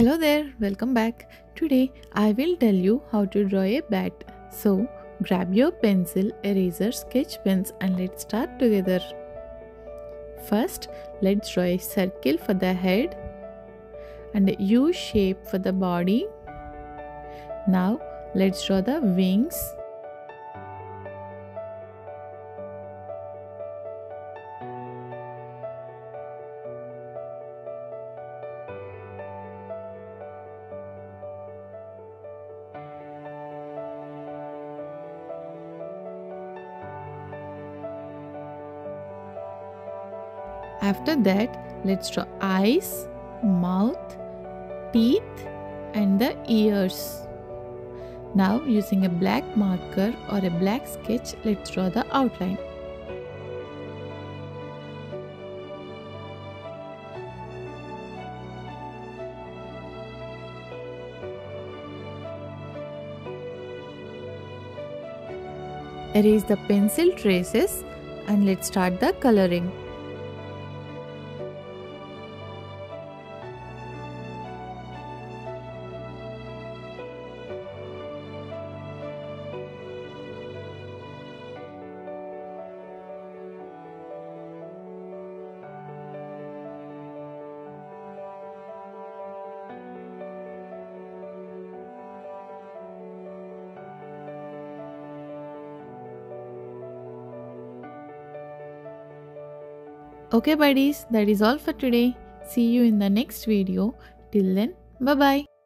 Hello there, welcome back. Today I will tell you how to draw a bat. So grab your pencil, eraser, sketch pens and let's start together. First, let's draw a circle for the head and a U shape for the body. Now let's draw the wings. After that, let's draw eyes, mouth, teeth and the ears. Now using a black marker or a black sketch, let's draw the outline. Erase the pencil traces and let's start the coloring. Okay buddies, that is all for today. See you in the next video. Till then, bye bye.